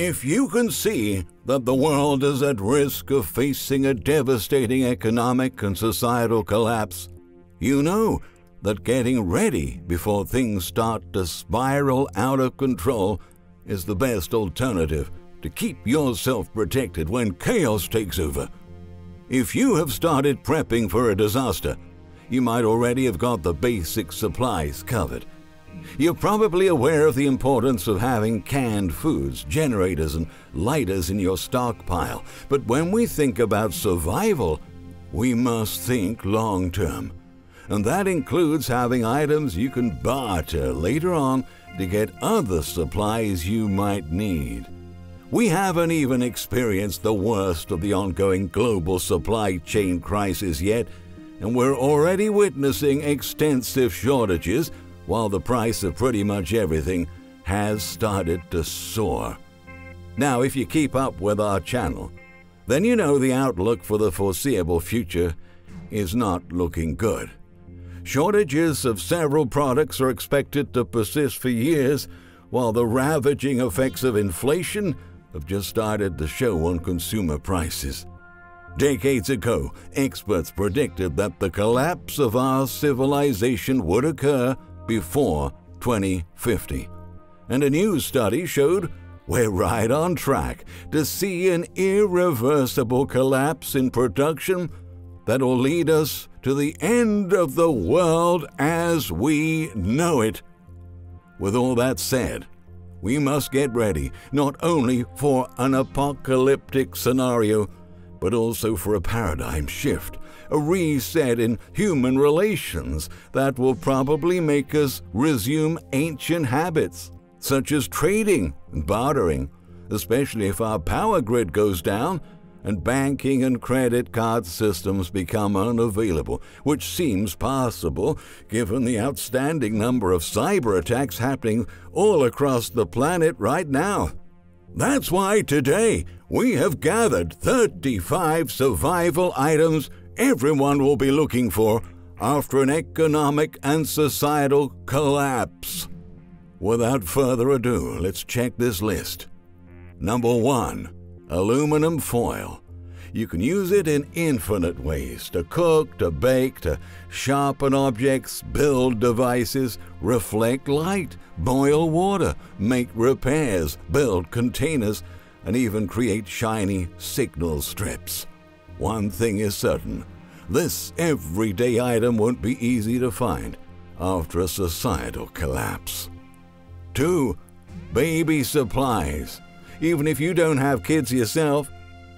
If you can see that the world is at risk of facing a devastating economic and societal collapse, you know that getting ready before things start to spiral out of control is the best alternative to keep yourself protected when chaos takes over. If you have started prepping for a disaster, you might already have got the basic supplies covered. You're probably aware of the importance of having canned foods, generators, and lighters in your stockpile. But when we think about survival, we must think long-term. And that includes having items you can barter later on to get other supplies you might need. We haven't even experienced the worst of the ongoing global supply chain crisis yet, and we're already witnessing extensive shortages, while the price of pretty much everything has started to soar. Now, if you keep up with our channel, then you know the outlook for the foreseeable future is not looking good. Shortages of several products are expected to persist for years, while the ravaging effects of inflation have just started to show on consumer prices. Decades ago, experts predicted that the collapse of our civilization would occur before 2050. And a new study showed we're right on track to see an irreversible collapse in production that'll lead us to the end of the world as we know it. With all that said, we must get ready not only for an apocalyptic scenario, but also for a paradigm shift, a reset in human relations that will probably make us resume ancient habits, such as trading and bartering, especially if our power grid goes down and banking and credit card systems become unavailable, which seems possible given the outstanding number of cyber attacks happening all across the planet right now. That's why today we have gathered 35 survival items everyone will be looking for after an economic and societal collapse. Without further ado, let's check this list. Number 1. Aluminum foil. You can use it in infinite ways, to cook, to bake, to sharpen objects, build devices, reflect light, boil water, make repairs, build containers, and even create shiny signal strips. One thing is certain, this everyday item won't be easy to find after a societal collapse. 2. Baby supplies. Even if you don't have kids yourself,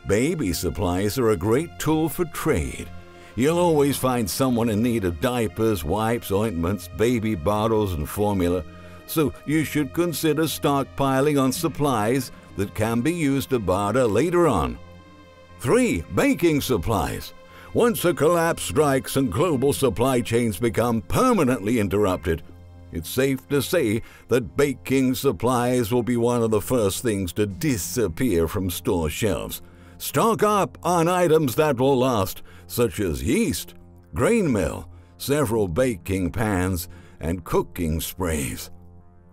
baby supplies are a great tool for trade. You'll always find someone in need of diapers, wipes, ointments, baby bottles, and formula, so you should consider stockpiling on supplies that can be used to barter later on. 3. Baking supplies. Once a collapse strikes and global supply chains become permanently interrupted, it's safe to say that baking supplies will be one of the first things to disappear from store shelves. Stock up on items that will last, such as yeast, grain meal, several baking pans, and cooking sprays.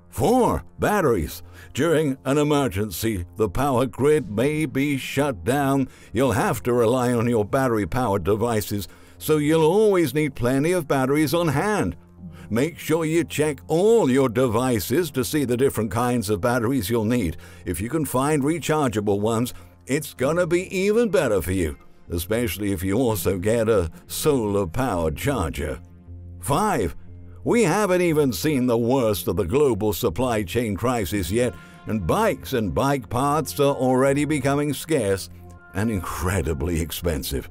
4. Batteries. During an emergency, the power grid may be shut down. You'll have to rely on your battery-powered devices, so you'll always need plenty of batteries on hand. Make sure you check all your devices to see the different kinds of batteries you'll need. If you can find rechargeable ones, it's gonna be even better for you, especially if you also get a solar-powered charger. 5. We haven't even seen the worst of the global supply chain crisis yet, and bikes and bike parts are already becoming scarce and incredibly expensive.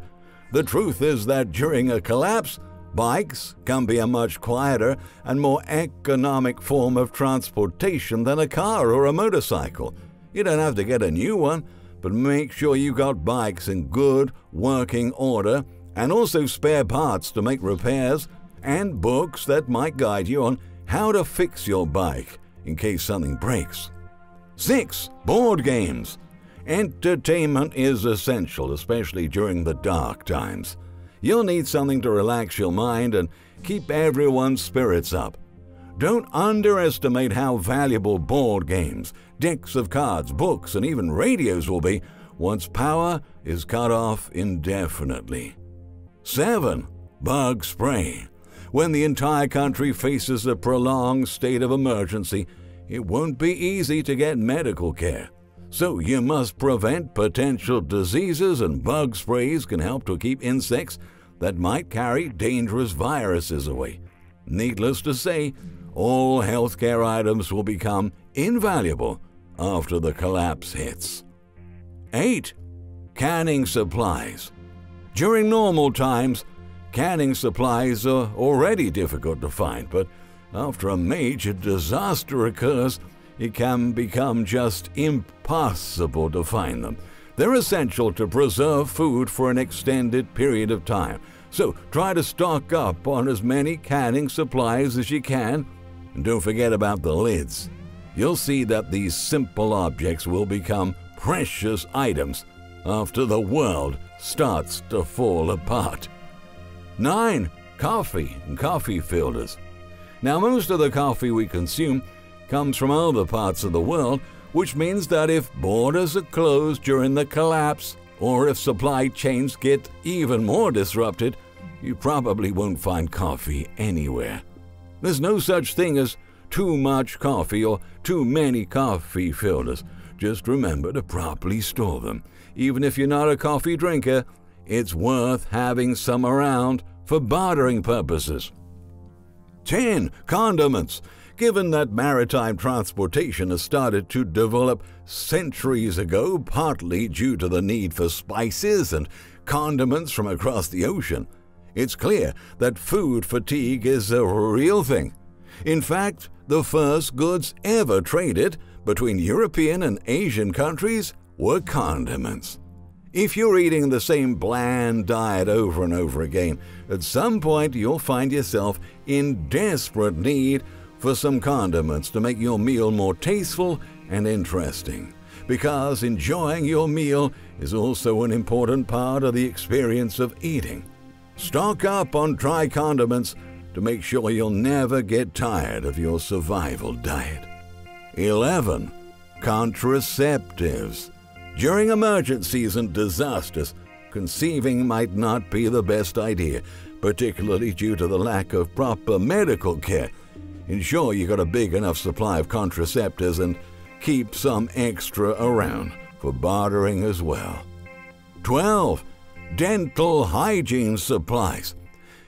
The truth is that during a collapse, bikes can be a much quieter and more economic form of transportation than a car or a motorcycle. You don't have to get a new one, but make sure you got bikes in good working order and also spare parts to make repairs and books that might guide you on how to fix your bike in case something breaks. 6. Board games. Entertainment is essential, especially during the dark times. You'll need something to relax your mind and keep everyone's spirits up. Don't underestimate how valuable board games, decks of cards, books, and even radios will be once power is cut off indefinitely. 7. Bug spray. When the entire country faces a prolonged state of emergency, it won't be easy to get medical care. So you must prevent potential diseases, and bug sprays can help to keep insects that might carry dangerous viruses away. Needless to say, all healthcare items will become invaluable after the collapse hits. 8. Canning supplies. During normal times, canning supplies are already difficult to find, but after a major disaster occurs, it can become just impossible to find them. They're essential to preserve food for an extended period of time, so try to stock up on as many canning supplies as you can, and don't forget about the lids. You'll see that these simple objects will become precious items after the world starts to fall apart. 9. Coffee and coffee filters. Now, most of the coffee we consume comes from other parts of the world, which means that if borders are closed during the collapse, or if supply chains get even more disrupted, you probably won't find coffee anywhere. There's no such thing as too much coffee or too many coffee filters. Just remember to properly store them. Even if you're not a coffee drinker, it's worth having some around for bartering purposes. 10. Condiments. Given that maritime transportation has started to develop centuries ago, partly due to the need for spices and condiments from across the ocean, it's clear that food fatigue is a real thing. In fact, the first goods ever traded between European and Asian countries were condiments. If you're eating the same bland diet over and over again, at some point you'll find yourself in desperate need for some condiments to make your meal more tasteful and interesting, because enjoying your meal is also an important part of the experience of eating. Stock up on dry condiments to make sure you'll never get tired of your survival diet. 11. Contraceptives. During emergencies and disasters, conceiving might not be the best idea, particularly due to the lack of proper medical care. Ensure you got a big enough supply of contraceptives and keep some extra around for bartering as well. 12. Dental hygiene supplies.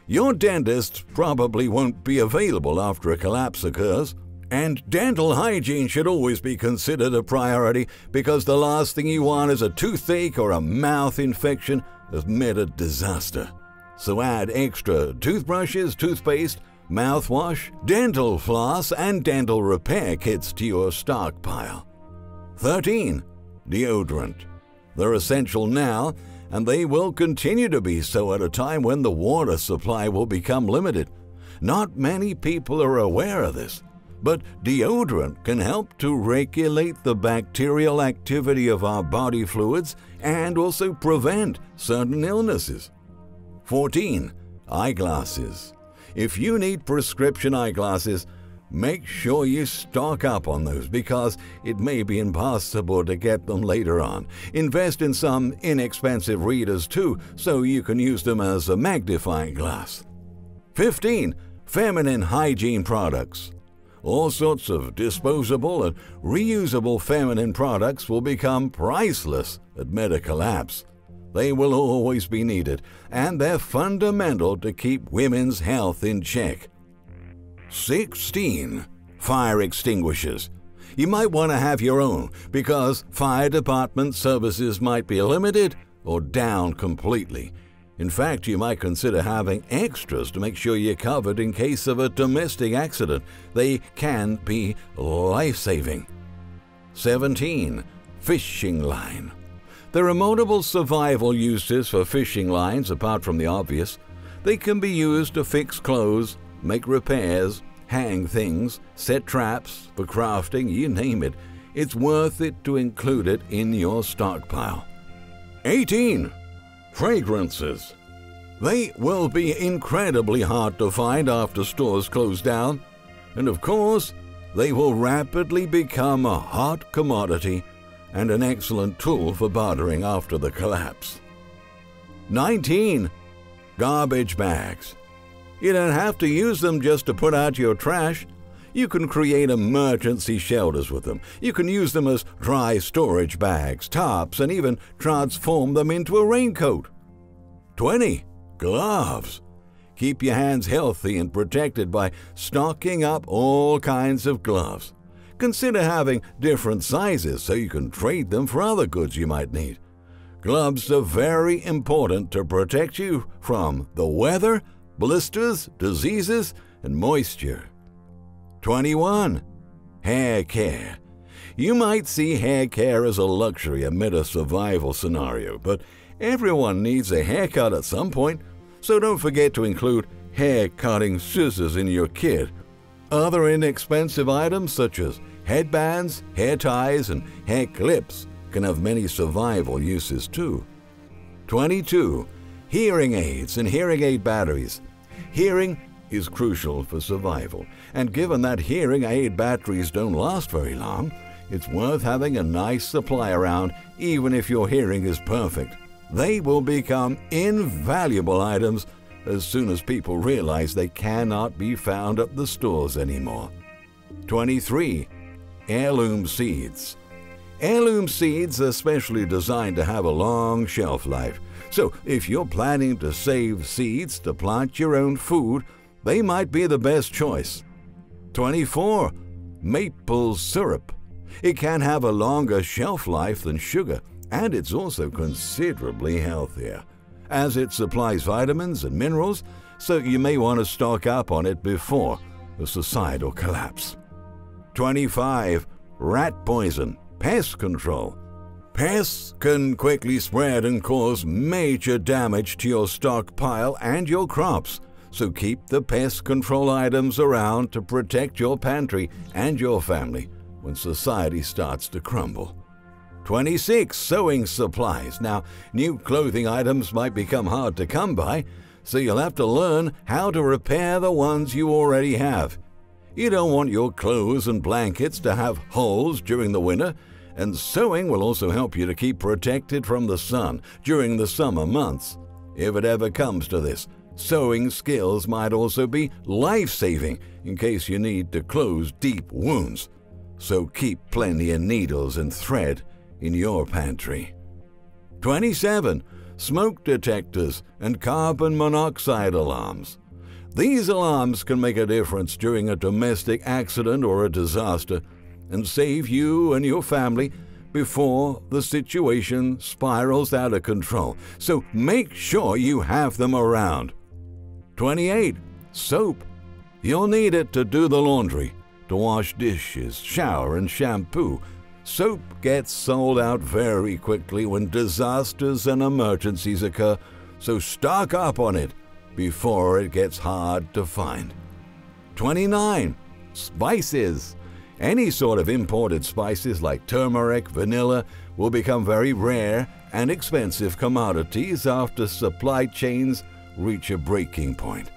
Your dentist probably won't be available after a collapse occurs, and dental hygiene should always be considered a priority, because the last thing you want is a toothache or a mouth infection amid a disaster. So add extra toothbrushes, toothpaste, mouthwash, dental floss, and dental repair kits to your stockpile. 13. Deodorant. They're essential now, and they will continue to be so at a time when the water supply will become limited. Not many people are aware of this, but deodorant can help to regulate the bacterial activity of our body fluids and also prevent certain illnesses. 14. Eyeglasses. If you need prescription eyeglasses, make sure you stock up on those, because it may be impossible to get them later on. Invest in some inexpensive readers too, so you can use them as a magnifying glass. 15. Feminine hygiene products. All sorts of disposable and reusable feminine products will become priceless amid a collapse. They will always be needed, and they're fundamental to keep women's health in check. 16. Fire extinguishers. You might want to have your own, because fire department services might be limited or down completely. In fact, you might consider having extras to make sure you're covered in case of a domestic accident. They can be life-saving. 17. Fishing line. There are multiple survival uses for fishing lines apart from the obvious. They can be used to fix clothes, make repairs, hang things, set traps for crafting, you name it. It's worth it to include it in your stockpile. 18. Fragrances. They will be incredibly hard to find after stores close down. and of course, they will rapidly become a hot commodity and an excellent tool for bartering after the collapse. 19. Garbage bags. You don't have to use them just to put out your trash. You can create emergency shelters with them. You can use them as dry storage bags, tops, and even transform them into a raincoat. 20. Gloves. Keep your hands healthy and protected by stocking up all kinds of gloves. Consider having different sizes so you can trade them for other goods you might need. Gloves are very important to protect you from the weather, blisters, diseases, and moisture. 21. Hair care. You might see hair care as a luxury amid a survival scenario, but everyone needs a haircut at some point, so don't forget to include hair cutting scissors in your kit. Other inexpensive items such as headbands, hair ties, and hair clips can have many survival uses too. 22. Hearing aids and hearing aid batteries. Hearing is crucial for survival, and given that hearing aid batteries don't last very long, it's worth having a nice supply around even if your hearing is perfect. They will become invaluable items as soon as people realize they cannot be found at the stores anymore. 23. Heirloom seeds. Heirloom seeds are specially designed to have a long shelf life, so if you're planning to save seeds to plant your own food, they might be the best choice. 24. Maple syrup. It can have a longer shelf life than sugar, and it's also considerably healthier, as it supplies vitamins and minerals, so you may want to stock up on it before a societal collapse. 25. Rat poison. Pest control. Pests can quickly spread and cause major damage to your stockpile and your crops, so keep the pest control items around to protect your pantry and your family when society starts to crumble. 26. Sewing supplies. Now, new clothing items might become hard to come by, so you'll have to learn how to repair the ones you already have. You don't want your clothes and blankets to have holes during the winter, and sewing will also help you to keep protected from the sun during the summer months. If it ever comes to this, sewing skills might also be life-saving in case you need to close deep wounds, so keep plenty of needles and thread in your pantry. 27. Smoke detectors and carbon monoxide alarms. These alarms can make a difference during a domestic accident or a disaster and save you and your family before the situation spirals out of control, so make sure you have them around. 28. Soap. You'll need it to do the laundry, to wash dishes, shower, and shampoo. Soap gets sold out very quickly when disasters and emergencies occur, so stock up on it before it gets hard to find. 29. Spices. Any sort of imported spices like turmeric, vanilla will become very rare and expensive commodities after supply chains reach a breaking point.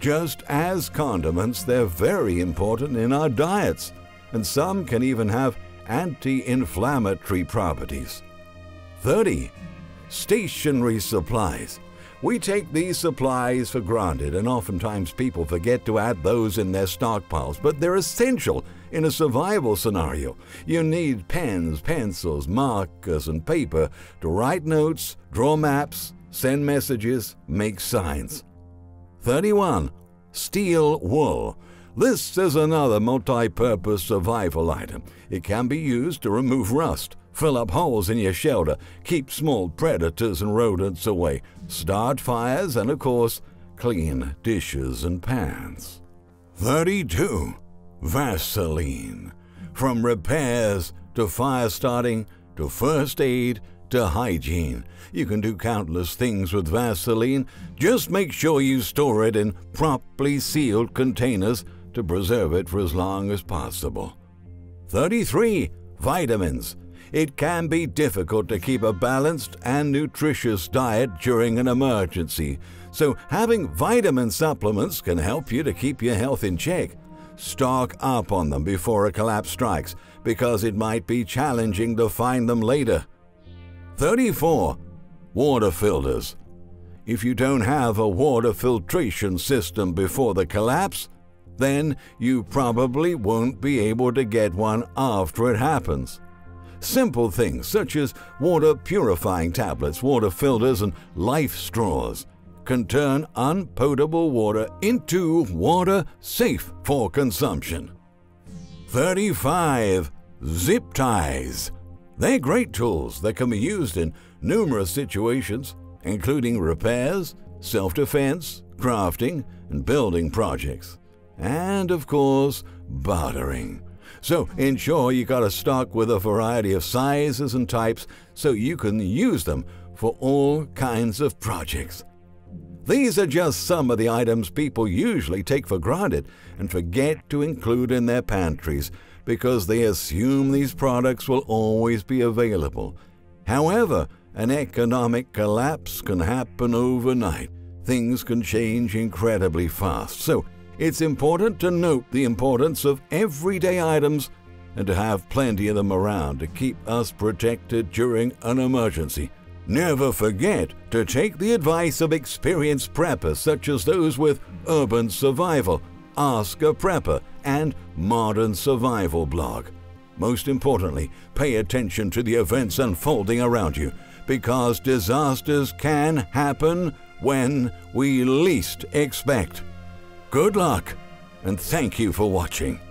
Just as condiments, they're very important in our diets, and some can even have anti-inflammatory properties. 30. Stationery supplies. We take these supplies for granted, and oftentimes people forget to add those in their stockpiles, but they're essential in a survival scenario. You need pens, pencils, markers, and paper to write notes, draw maps, send messages, make signs. 31. Steel wool. This is another multi-purpose survival item. It can be used to remove rust, fill up holes in your shelter, keep small predators and rodents away, start fires, and of course, clean dishes and pans. 32. Vaseline. From repairs to fire starting to first aid to hygiene, you can do countless things with Vaseline. Just make sure you store it in properly sealed containers to preserve it for as long as possible. 33. Vitamins. It can be difficult to keep a balanced and nutritious diet during an emergency, so having vitamin supplements can help you to keep your health in check. stock up on them before a collapse strikes, because it might be challenging to find them later. 34. Water filters. If you don't have a water filtration system before the collapse, then you probably won't be able to get one after it happens. Simple things such as water purifying tablets, water filters, and life straws can turn unpotable water into water safe for consumption. 35. Zip ties. They're great tools that can be used in numerous situations, including repairs, self-defense, crafting, and building projects. And of course, bartering. So ensure you got a stock with a variety of sizes and types so you can use them for all kinds of projects. These are just some of the items people usually take for granted and forget to include in their pantries because they assume these products will always be available. However, an economic collapse can happen overnight. Things can change incredibly fast. So it's important to note the importance of everyday items and to have plenty of them around to keep us protected during an emergency. Never forget to take the advice of experienced preppers such as those with Urban Survival, Ask a Prepper, and Modern Survival Blog. Most importantly, pay attention to the events unfolding around you, because disasters can happen when we least expect. Good luck, and thank you for watching.